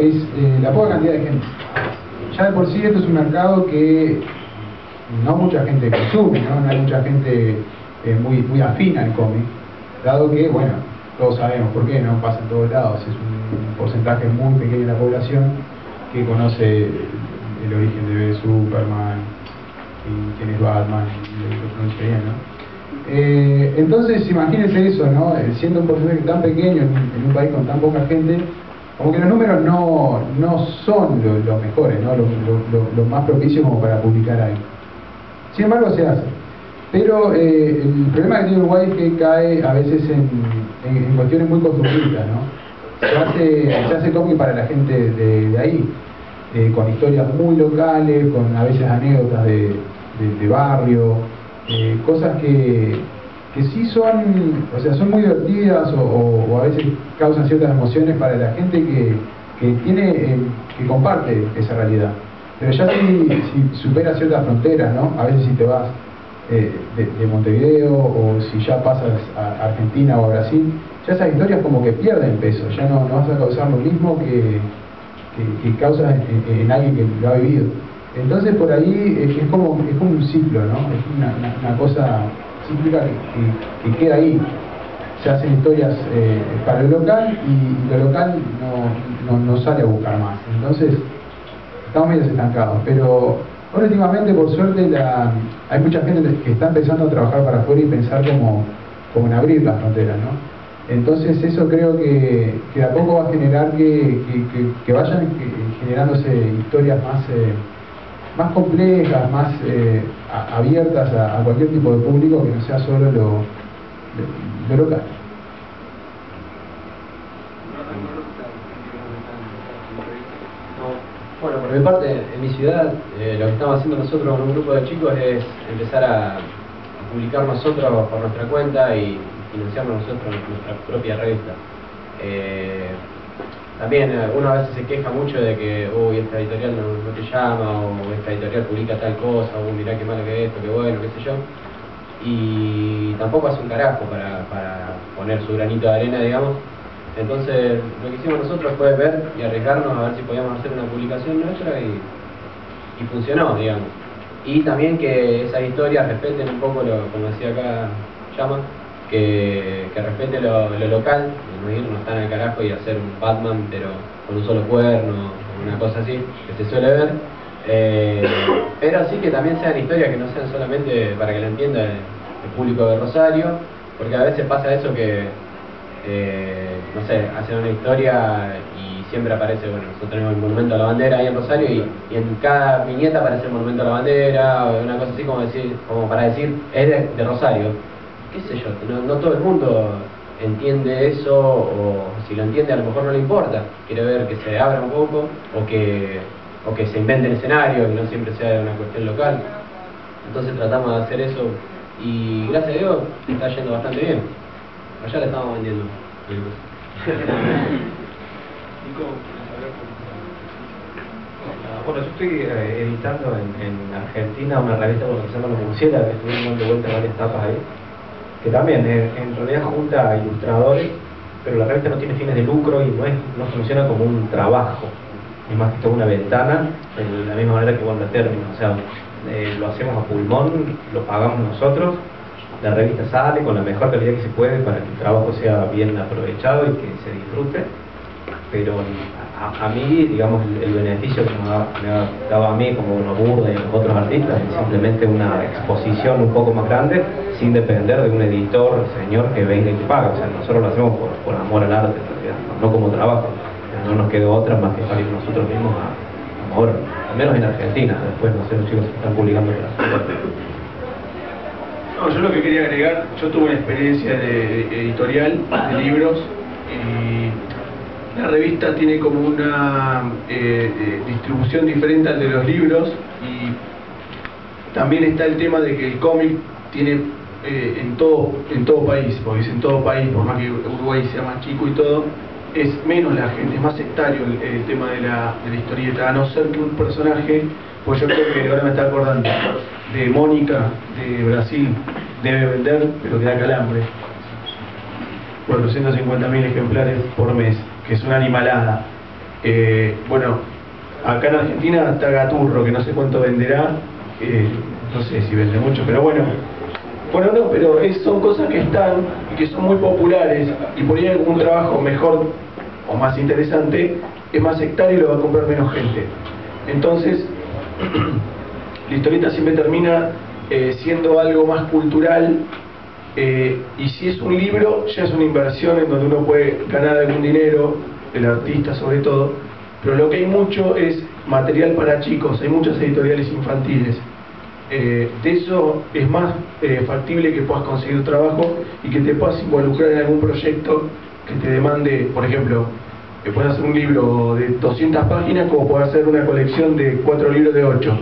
Es la poca cantidad de gente. Ya de por sí esto es un mercado que no mucha gente consume, no hay mucha gente muy afina al cómic, dado que, bueno, todos sabemos por qué, no pasa en todos lados, es un porcentaje muy pequeño de la población que conoce el origen de Superman, quién es Batman, ¿no? Entonces imagínense eso, ¿no? Siendo un porcentaje tan pequeño en un país con tan poca gente, como que los números no son los mejores, ¿no? Los más propicios como para publicar algo. Sin embargo, se hace. Pero el problema que tiene Uruguay es que cae a veces en cuestiones muy consumistas, ¿no? Se hace cómic para la gente de ahí, con historias muy locales, con a veces anécdotas de barrio, cosas que sí son, o sea, son muy divertidas o a veces causan ciertas emociones para la gente que comparte esa realidad. Pero ya si supera ciertas fronteras, ¿no? A veces si te vas de Montevideo o si ya pasas a Argentina o a Brasil, ya esas historias como que pierden peso, ya no vas a causar lo mismo que causas en alguien que lo ha vivido. Entonces por ahí es como un ciclo, ¿no? Es una cosa cíclica que queda ahí. Se hacen historias para el local y lo local no sale a buscar más. Entonces estamos medio estancados, pero ahora últimamente por suerte hay mucha gente que está empezando a trabajar para afuera y pensar como en abrir las fronteras, ¿no? Entonces eso creo que de a poco va a generar que vayan generándose historias más complejas, más abiertas a cualquier tipo de público que no sea solo lo local. Bueno, por mi parte, en mi ciudad, lo que estamos haciendo nosotros con un grupo de chicos es empezar a publicar nosotros por nuestra cuenta y financiarnos nosotros en nuestra propia revista. También uno a veces se queja mucho de que uy, esta editorial no te llama, o esta editorial publica tal cosa, o mirá qué malo que esto, qué bueno, qué sé yo, y tampoco hace un carajo para poner su granito de arena, digamos. Entonces lo que hicimos nosotros fue ver y arriesgarnos a ver si podíamos hacer una publicación nuestra y funcionó, digamos. Y también que esas historias respeten un poco, como decía acá Llama, que respete lo local, no están al carajo y hacer un Batman pero con un solo cuerno o una cosa así, que se suele ver, pero sí que también sean historias que no sean solamente para que la entienda el público de Rosario, porque a veces pasa eso que, no sé, hacen una historia y siempre aparece, bueno, nosotros tenemos el monumento a la bandera ahí en Rosario y en cada viñeta aparece el monumento a la bandera, o una cosa así como para decir, es de Rosario. Qué sé yo, no todo el mundo entiende eso, o si lo entiende a lo mejor no le importa, quiere ver que se abra un poco o que se invente el escenario, que no siempre sea una cuestión local. Entonces tratamos de hacer eso y gracias a Dios está yendo bastante bien. Allá le estamos vendiendo. Bueno, yo estoy editando en Argentina una revista que se llama Los Murciélagos, que estuvimos dando vuelta varias tapas ahí, que también en realidad junta a ilustradores, pero la revista no tiene fines de lucro y no funciona como un trabajo, es más que toda una ventana, de la misma manera que cuando términos, o sea, lo hacemos a pulmón, lo pagamos nosotros, la revista sale con la mejor calidad que se puede para que el trabajo sea bien aprovechado y que se disfrute, pero a mí, digamos, el beneficio que me ha dado a mí, como nos burda y a los otros artistas, es simplemente una exposición un poco más grande, sin depender de un editor, señor, que venga y te paga. O sea, nosotros lo hacemos por amor al arte, en realidad, no como trabajo. No nos quedó otra más que salir nosotros mismos a mover, al menos en Argentina. Después, no sé, los chicos están publicando. No, yo lo que quería agregar, yo tuve una experiencia de editorial, de libros, y la revista tiene como una distribución diferente al de los libros, y también está el tema de que el cómic tiene en todo país, porque es en todo país, por más que Uruguay sea más chico y todo, es menos la gente, es más sectario el tema de la historieta, a no ser que un personaje, pues yo creo que ahora me está acordando de Mónica de Brasil, debe vender, pero que da calambre, 450.000 ejemplares por mes, que es una animalada. Bueno, acá en Argentina está Gaturro, que no sé cuánto venderá, no sé si vende mucho, pero bueno no, pero son cosas que están y que son muy populares, y por ahí algún trabajo mejor o más interesante es más hectárea y lo va a comprar menos gente. Entonces la historieta siempre termina siendo algo más cultural, y si es un libro ya es una inversión en donde uno puede ganar algún dinero, el artista sobre todo, pero lo que hay mucho es material para chicos, hay muchas editoriales infantiles. De eso es más factible que puedas conseguir trabajo y que te puedas involucrar en algún proyecto que te demande, por ejemplo, que puedas hacer un libro de 200 páginas como puedas hacer una colección de 4 libros de 8.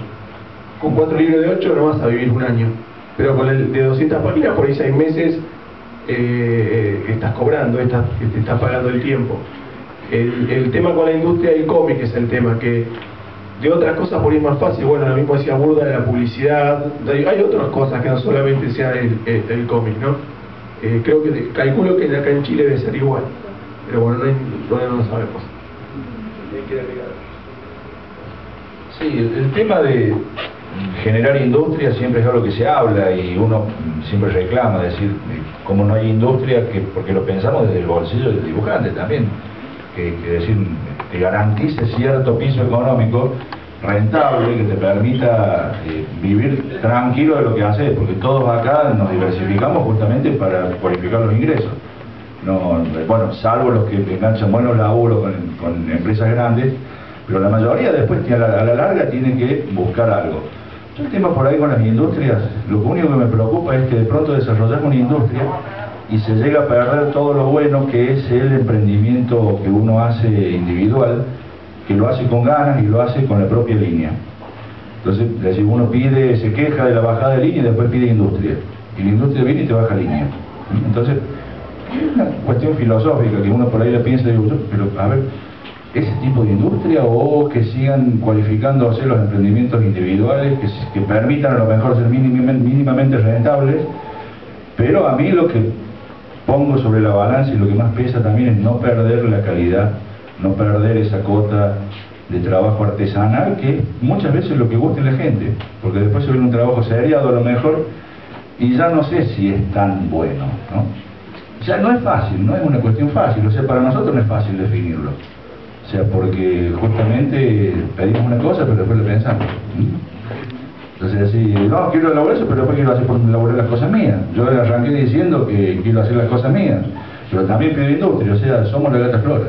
Con 4 libros de 8 no vas a vivir un año, pero con el de 200 páginas por ahí 6 meses estás cobrando, te estás pagando el tiempo. El tema con la industria del cómic es el tema que de otras cosas por ahí es más fácil. Bueno, lo mismo decía Burda de la publicidad, hay otras cosas que no solamente sea el cómic, ¿no? Creo que, calculo que acá en Chile debe ser igual, pero bueno, todavía no sabemos. Sí, el tema de generar industria siempre es algo que se habla y uno siempre reclama, decir, como no hay industria, que porque lo pensamos desde el bolsillo del dibujante también, que decir, que garantice cierto piso económico rentable, que te permita vivir tranquilo de lo que haces, porque todos acá nos diversificamos justamente para cualificar los ingresos. No, bueno, salvo los que enganchan buenos laburos con empresas grandes, pero la mayoría después a la larga tienen que buscar algo. Yo el tema por ahí con las industrias, lo único que me preocupa es que de pronto desarrollamos una industria y se llega a perder todo lo bueno que es el emprendimiento que uno hace individual, que lo hace con ganas y lo hace con la propia línea. Entonces, decir, uno pide, se queja de la bajada de línea y después pide industria, y la industria viene y te baja línea. Entonces es una cuestión filosófica que uno por ahí la piensa y digo, pero a ver, ese tipo de industria, o que sigan cualificándose los emprendimientos individuales que permitan a lo mejor ser mínimamente rentables. Pero a mí lo que pongo sobre la balanza y lo que más pesa también es no perder la calidad, no perder esa cuota de trabajo artesanal, que muchas veces es lo que gusta en la gente, porque después se viene un trabajo seriado a lo mejor y ya no sé si es tan bueno, ¿no? Ya no es fácil, no es una cuestión fácil, o sea, para nosotros no es fácil definirlo, o sea, porque justamente pedimos una cosa pero después lo pensamos. Entonces así, no, quiero elaborar eso, pero después quiero hacer elaborar las cosas mías. Yo le arranqué diciendo que quiero hacer las cosas mías, pero también pido industria, o sea, somos la gata flora.